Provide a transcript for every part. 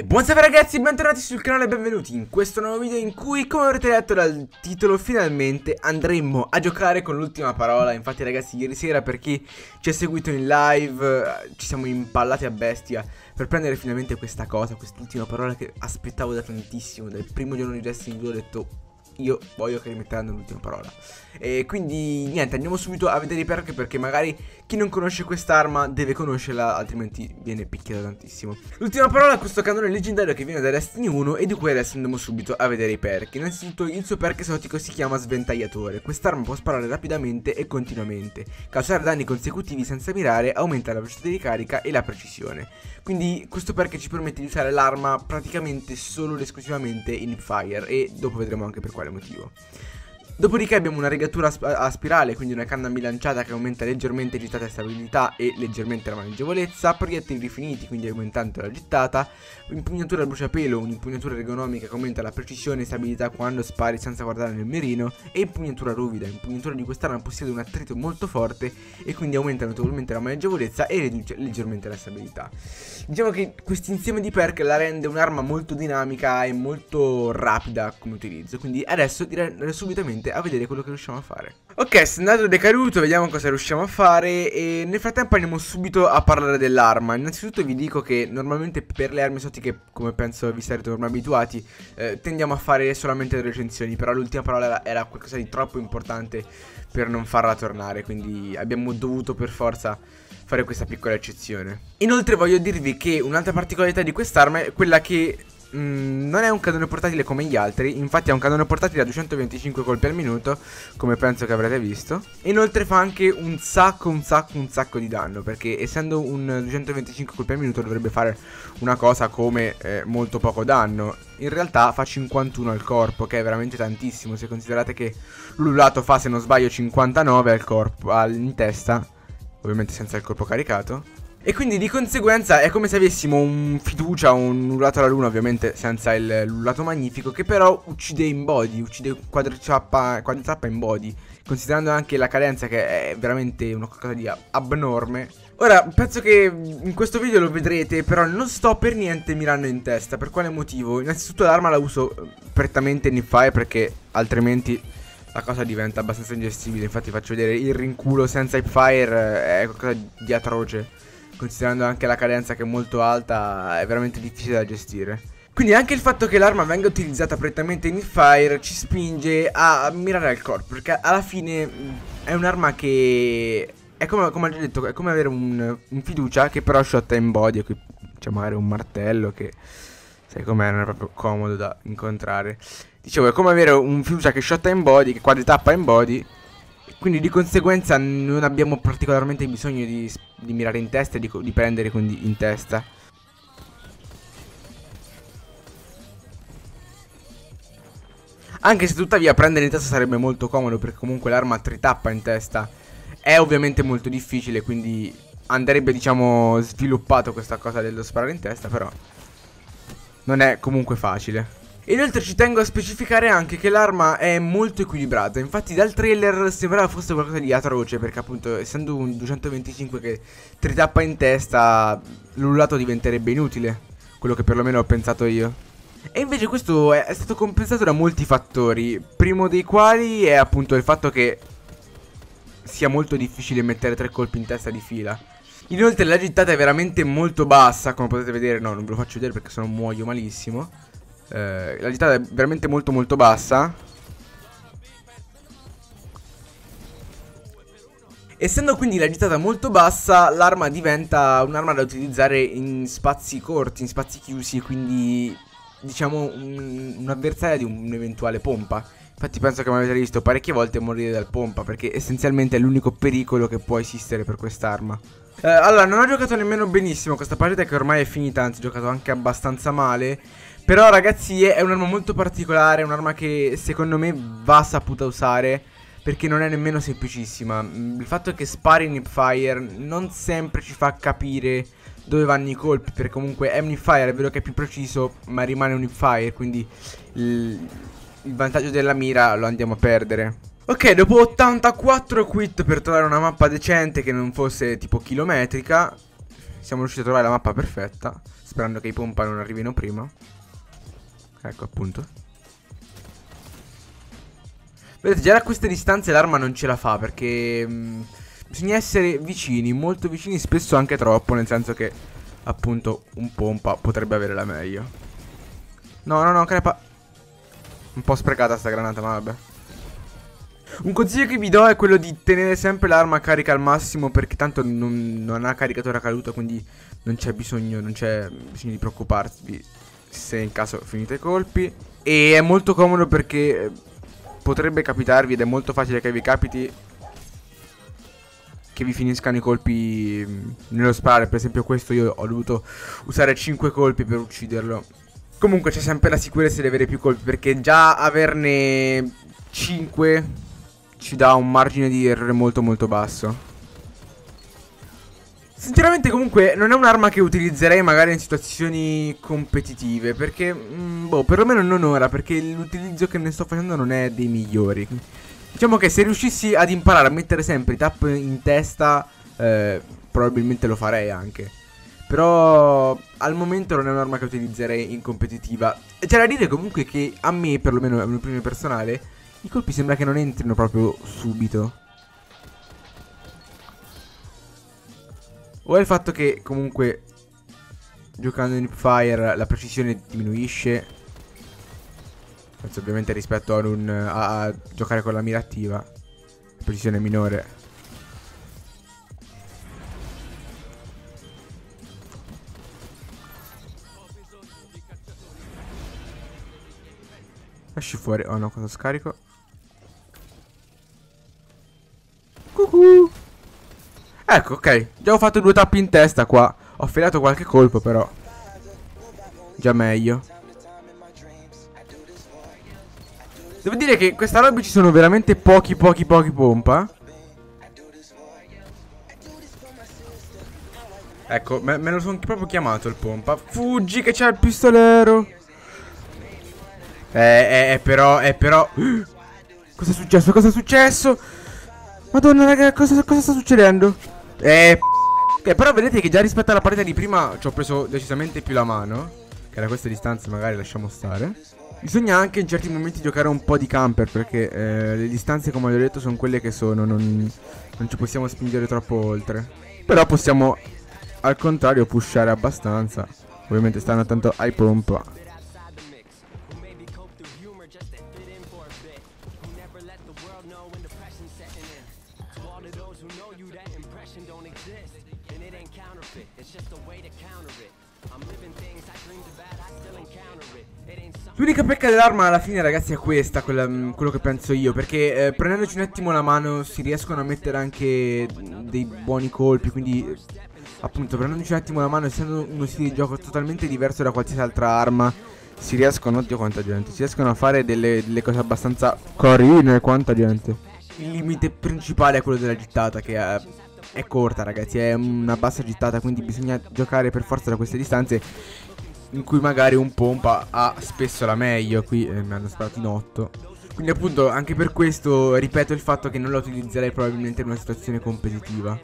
E buon salve ragazzi, bentornati sul canale e benvenuti in questo nuovo video in cui, come avrete letto dal titolo, finalmente andremo a giocare con l'ultima parola. Infatti ragazzi, ieri sera, per chi ci ha seguito in live, ci siamo impallati a bestia per prendere finalmente questa cosa, quest'ultima parola che aspettavo da tantissimo. Dal primo giorno di Destiny 2 ho detto: io voglio che rimetteranno l'ultima parola. E quindi niente, andiamo subito a vedere i perk, perché magari chi non conosce quest'arma deve conoscerla, altrimenti viene picchiata tantissimo. L'ultima parola è questo cannone leggendario che viene da Destiny 1 e di cui adesso andiamo subito a vedere i perk. Innanzitutto il suo perk esotico si chiama Sventagliatore. Quest'arma può sparare rapidamente e continuamente, causare danni consecutivi senza mirare, aumenta la velocità di ricarica e la precisione. Quindi questo perk ci permette di usare l'arma praticamente solo ed esclusivamente in fire, e dopo vedremo anche per quale motivo. Dopodiché abbiamo una rigatura a spirale, quindi una canna bilanciata che aumenta leggermente gittata e stabilità e leggermente la maneggevolezza, proiettili rifiniti, quindi aumentando la gittata, impugnatura a bruciapelo, un'impugnatura ergonomica che aumenta la precisione e stabilità quando spari senza guardare nel mirino, e impugnatura ruvida. Impugnatura di quest'arma possiede un attrito molto forte e quindi aumenta notevolmente la maneggevolezza e riduce leggermente la stabilità. Diciamo che questo insieme di perk la rende un'arma molto dinamica e molto rapida come utilizzo, quindi adesso direi subitamente a vedere quello che riusciamo a fare. Ok, standard decaduto, vediamo cosa riusciamo a fare. E nel frattempo andiamo subito a parlare dell'arma. Innanzitutto vi dico che normalmente per le armi esotiche, come penso vi sarete ormai abituati, tendiamo a fare solamente le recensioni, però l'ultima parola era qualcosa di troppo importante per non farla tornare, quindi abbiamo dovuto per forza fare questa piccola eccezione. Inoltre voglio dirvi che un'altra particolarità di quest'arma è quella che non è un cannone portatile come gli altri. Infatti è un cannone portatile a 225 colpi al minuto, come penso che avrete visto. E inoltre fa anche un sacco di danno, perché essendo un 225 colpi al minuto dovrebbe fare una cosa come molto poco danno. In realtà fa 51 al corpo, che è veramente tantissimo. Se considerate che l'ululato fa, se non sbaglio, 59 al corpo, in testa, ovviamente senza il corpo caricato. E quindi di conseguenza è come se avessimo un fiducia, un ululato alla luna, ovviamente senza il ululato magnifico, che però uccide in body, uccide quadricappa in body, considerando anche la cadenza, che è veramente una cosa di abnorme. Ora, penso che in questo video lo vedrete, però non sto per niente mirando in testa. Per quale motivo? Innanzitutto l'arma la uso prettamente in fire, perché altrimenti la cosa diventa abbastanza ingestibile. Infatti faccio vedere il rinculo senza hip fire, è qualcosa di atroce. Considerando anche la cadenza che è molto alta, è veramente difficile da gestire. Quindi anche il fatto che l'arma venga utilizzata prettamente in fire ci spinge a mirare al corpo, perché alla fine è un'arma che è come ho già detto, è come avere un fiducia che però shotta in body. Qui c'è magari un martello che, sai com'è, non è proprio comodo da incontrare. Dicevo, è come avere un fiducia che shotta in body, che quadritappa in body. Quindi di conseguenza non abbiamo particolarmente bisogno di mirare in testa e di prendere quindi in testa. Anche se tuttavia prendere in testa sarebbe molto comodo, perché comunque l'arma tritappa in testa è ovviamente molto difficile, quindi andrebbe, diciamo, sviluppato questa cosa dello sparare in testa, però non è comunque facile. Inoltre ci tengo a specificare anche che l'arma è molto equilibrata. Infatti dal trailer sembrava fosse qualcosa di atroce, perché appunto essendo un 225 che tritappa in testa, l'ululato diventerebbe inutile, quello che perlomeno ho pensato io. E invece questo è stato compensato da molti fattori, primo dei quali è appunto il fatto che sia molto difficile mettere tre colpi in testa di fila. Inoltre la gittata è veramente molto bassa, come potete vedere. No, non ve lo faccio vedere perché sennò muoio malissimo. La gittata è veramente molto bassa. Essendo quindi la gittata molto bassa, l'arma diventa un'arma da utilizzare in spazi corti, in spazi chiusi, quindi diciamo un'avversaria di un'eventuale pompa. Infatti penso che mi avete visto parecchie volte morire dal pompa, perché essenzialmente è l'unico pericolo che può esistere per quest'arma. Allora, non ho giocato nemmeno benissimo questa partita, che ormai è finita, anzi ho giocato anche abbastanza male. Però ragazzi è un'arma molto particolare, un'arma che secondo me va saputa usare, perché non è nemmeno semplicissima. Il fatto che spari in hipfire non sempre ci fa capire dove vanno i colpi, perché comunque è un hipfire, è vero che è più preciso, ma rimane un hipfire, quindi il vantaggio della mira lo andiamo a perdere. Ok, dopo 84 quit per trovare una mappa decente che non fosse tipo chilometrica, Siamo riusciti a trovare la mappa perfetta, sperando che i pompa non arrivino prima. Ecco appunto. Vedete, già da queste distanze l'arma non ce la fa, perché bisogna essere vicini, molto vicini, spesso anche troppo, nel senso che appunto un pompa potrebbe avere la meglio. No, no, no, crepa. Un po' sprecata sta granata, ma vabbè. Un consiglio che vi do è quello di tenere sempre l'arma carica al massimo, perché tanto non ha caricatore a caduta, quindi non c'è bisogno di preoccuparvi se in caso finite i colpi. E è molto comodo perché potrebbe capitarvi, ed è molto facile che vi capiti, che vi finiscano i colpi nello sparare. Per esempio questo io ho dovuto usare 5 colpi per ucciderlo. Comunque c'è sempre la sicurezza di avere più colpi, perché già averne 5 ci dà un margine di errore molto molto basso. Sinceramente comunque non è un'arma che utilizzerei magari in situazioni competitive, perché boh, perlomeno non ora, perché l'utilizzo che ne sto facendo non è dei migliori. Diciamo che se riuscissi ad imparare a mettere sempre i tap in testa, probabilmente lo farei anche. Però al momento non è un'arma che utilizzerei in competitiva. C'è da dire comunque che a me, perlomeno a mio primo personale, i colpi sembra che non entrino proprio subito, o è il fatto che comunque giocando in hipfire la precisione diminuisce, ovviamente rispetto a giocare con la mira attiva la precisione è minore. Esci fuori. Oh no, cosa scarico. Cucù. Ecco, ok, già ho fatto 2 tappi in testa qua. Ho filato qualche colpo però. Già meglio. Devo dire che in questa lobby ci sono veramente pochi pompa. Ecco, me lo sono proprio chiamato il pompa. Fuggi che c'è il pistolero. Però cosa è successo? Cosa è successo? Madonna raga, cosa sta succedendo? Però vedete che già rispetto alla partita di prima ci ho preso decisamente più la mano, che da queste distanze magari lasciamo stare. Bisogna anche in certi momenti giocare un po' di camper, perché le distanze, come ho detto, sono quelle che sono, non ci possiamo spingere troppo oltre. Però possiamo al contrario pushare abbastanza, ovviamente stando tanto ai pompa. L'unica pecca dell'arma alla fine, ragazzi, è questa, quello che penso io, perché prendendoci un attimo la mano si riescono a mettere anche dei buoni colpi, quindi appunto prendendoci un attimo la mano, essendo uno stile di gioco totalmente diverso da qualsiasi altra arma, si riescono, oddio quanta gente, si riescono a fare delle cose abbastanza carine, quanta gente. Il limite principale è quello della gittata, che è corta, ragazzi, è una bassa gittata, quindi bisogna giocare per forza da queste distanze, in cui magari un pompa ha spesso la meglio. Qui mi hanno sparato in 8. Quindi appunto anche per questo ripeto il fatto che non la utilizzerei probabilmente in una situazione competitiva.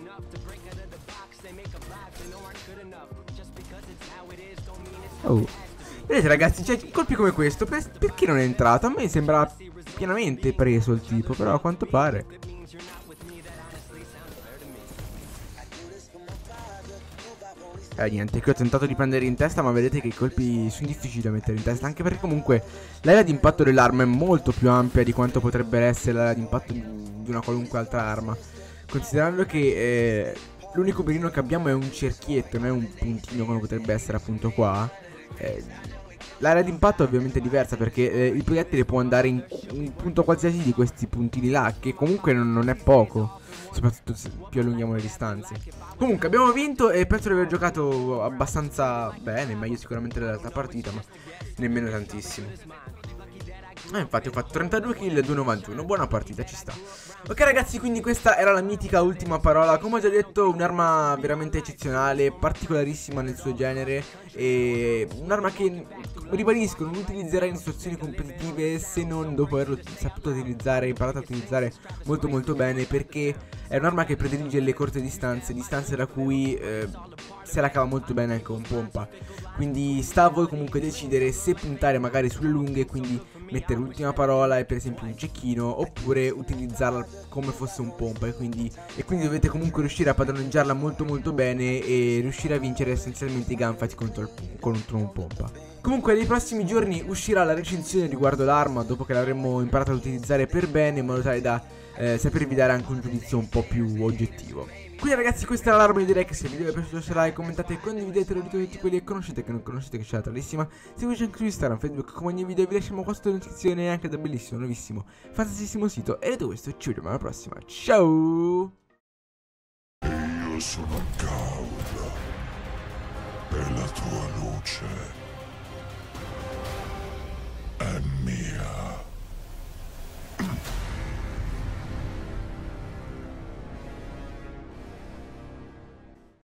Oh. Vedete ragazzi, cioè colpi come questo, perché non è entrato? A me sembrava pienamente preso il tipo, però a quanto pare. Niente, qui ho tentato di prendere in testa, ma vedete che i colpi sono difficili da mettere in testa, anche perché comunque l'area di impatto dell'arma è molto più ampia di quanto potrebbe essere l'area di impatto di una qualunque altra arma, considerando che l'unico mirino che abbiamo è un cerchietto, non è un puntino come potrebbe essere appunto qua. L'area di impatto è ovviamente diversa, perché il proiettile può andare in punto qualsiasi di questi puntini là, che comunque non è poco, soprattutto se più allunghiamo le distanze. Comunque abbiamo vinto e penso di aver giocato abbastanza bene, meglio sicuramente dell'altra partita, ma nemmeno tantissimo. Infatti ho fatto 32 kill e 2,91. Buona partita, ci sta. Ok ragazzi, quindi questa era la mitica ultima parola. Come ho già detto, un'arma veramente eccezionale, particolarissima nel suo genere, e un'arma che, ribadisco, non utilizzerei in situazioni competitive se non dopo averlo saputo utilizzare, imparato a utilizzare molto molto bene, perché è un'arma che predilige le corte distanze, distanze da cui se la cava molto bene anche con pompa. Quindi sta a voi comunque decidere se puntare magari sulle lunghe, quindi mettere l'ultima parola e per esempio un cecchino, oppure utilizzarla come fosse un pompa, e quindi dovete comunque riuscire a padroneggiarla molto molto bene e riuscire a vincere essenzialmente i gunfight contro un pompa. Comunque nei prossimi giorni uscirà la recensione riguardo l'arma, dopo che l'avremmo imparata ad utilizzare per bene, in modo tale da sapervi dare anche un giudizio un po' più oggettivo. Quindi ragazzi, questa era l'arma. Io direi che se il video vi è piaciuto lasciate like, commentate, condividetelo con tutti quelli che conoscete, che non conoscete, che c'è la tardissima. Seguiteci anche su Instagram, Facebook, come ogni video vi lasciamo qua sotto la descrizione, anche da bellissimo, nuovissimo, fantasissimo sito. E detto questo, ci vediamo alla prossima, ciao! Io sono